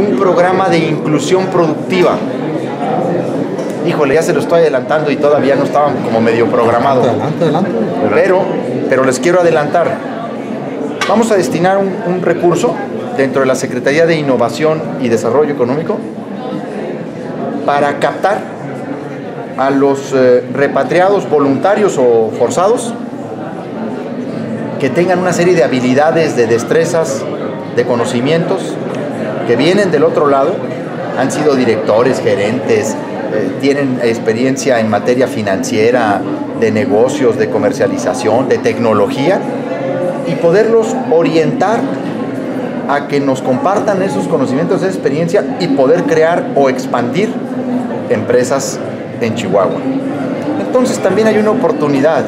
un programa de inclusión productiva. Híjole, ya se lo estoy adelantando y todavía no estaban como medio programado. Adelante, adelante, adelante. Pero les quiero adelantar. Vamos a destinar un recurso dentro de la Secretaría de Innovación y Desarrollo Económico para captar a los repatriados voluntarios o forzados que tengan una serie de habilidades, de destrezas, de conocimientos que vienen del otro lado, han sido directores, gerentes, tienen experiencia en materia financiera, de negocios, de comercialización, de tecnología, y poderlos orientar a que nos compartan esos conocimientos, esa experiencia, y poder crear o expandir empresas en Chihuahua. Entonces también hay una oportunidad.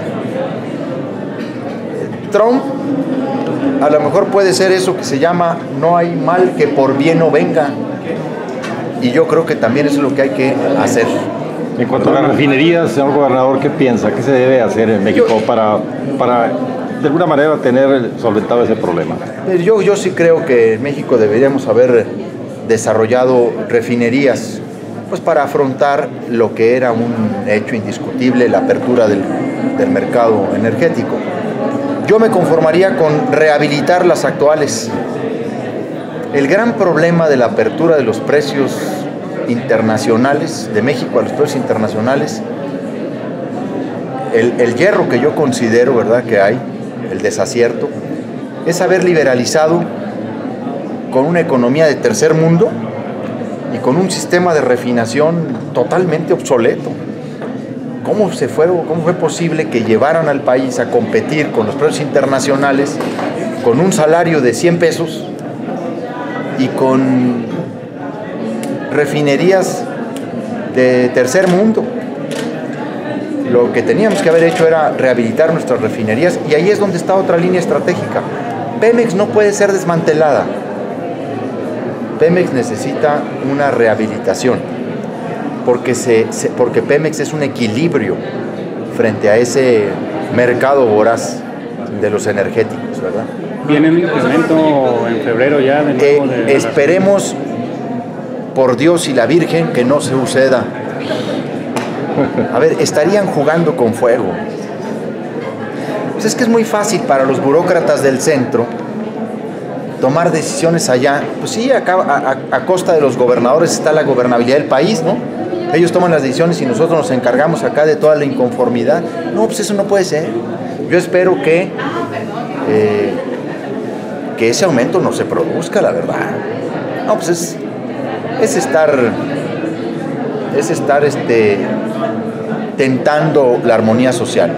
Trump a lo mejor puede ser eso que se llama no hay mal que por bien no venga, y yo creo que también eso es lo que hay que hacer. En cuanto a las refinerías, señor gobernador, ¿qué piensa? ¿Qué se debe hacer en México para de alguna manera tener solventado ese problema? Yo sí creo que en México deberíamos haber desarrollado refinerías, pues para afrontar lo que era un hecho indiscutible, la apertura del mercado energético. Yo me conformaría con rehabilitar las actuales. El gran problema de la apertura de los precios internacionales, de México a los precios internacionales, el hierro que yo considero, ¿verdad?, que hay, el desacierto, es haber liberalizado con una economía de tercer mundo y con un sistema de refinación totalmente obsoleto. ¿Cómo fue posible que llevaran al país a competir con los precios internacionales con un salario de 100 pesos y con refinerías de tercer mundo? Lo que teníamos que haber hecho era rehabilitar nuestras refinerías, y ahí es donde está otra línea estratégica. Pemex no puede ser desmantelada. Pemex necesita una rehabilitación, porque Pemex es un equilibrio frente a ese mercado voraz de los energéticos, ¿verdad? ¿Viene un incremento en febrero ya? Esperemos, por Dios y la Virgen, que no se suceda. A ver, estarían jugando con fuego. Pues es que es muy fácil para los burócratas del centro tomar decisiones allá. Pues sí, acá, a costa de los gobernadores está la gobernabilidad del país, ¿no? Ellos toman las decisiones y nosotros nos encargamos acá de toda la inconformidad. No, pues eso no puede ser. Yo espero que ese aumento no se produzca, la verdad. No, pues es estar tentando la armonía social.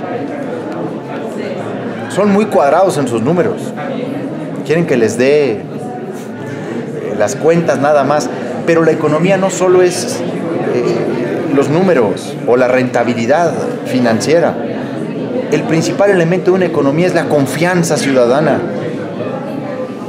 Son muy cuadrados en sus números. Quieren que les dé las cuentas nada más, pero la economía no solo es los números o la rentabilidad financiera. El principal elemento de una economía es la confianza ciudadana,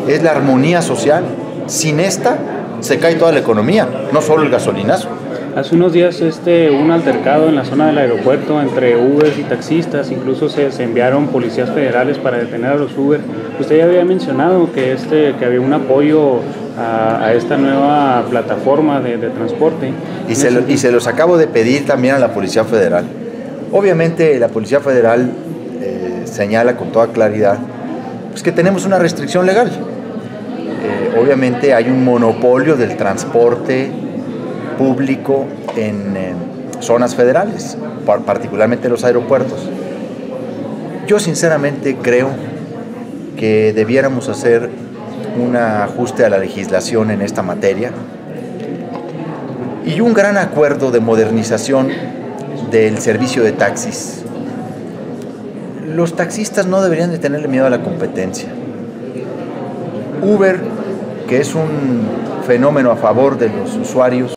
es la armonía social. Sin esta se cae toda la economía, no solo el gasolinazo. Hace unos días un altercado en la zona del aeropuerto entre Uber y taxistas, incluso se enviaron policías federales para detener a los Uber. Usted ya había mencionado que había un apoyo a esta nueva plataforma de transporte. Y se los acabo de pedir también a la Policía Federal. Obviamente la Policía Federal señala con toda claridad pues que tenemos una restricción legal. Obviamente hay un monopolio del transporte público en zonas federales, particularmente los aeropuertos. Yo sinceramente creo que debiéramos hacer un ajuste a la legislación en esta materia y un gran acuerdo de modernización del servicio de taxis. Los taxistas no deberían de tenerle miedo a la competencia. Uber, que es un fenómeno a favor de los usuarios,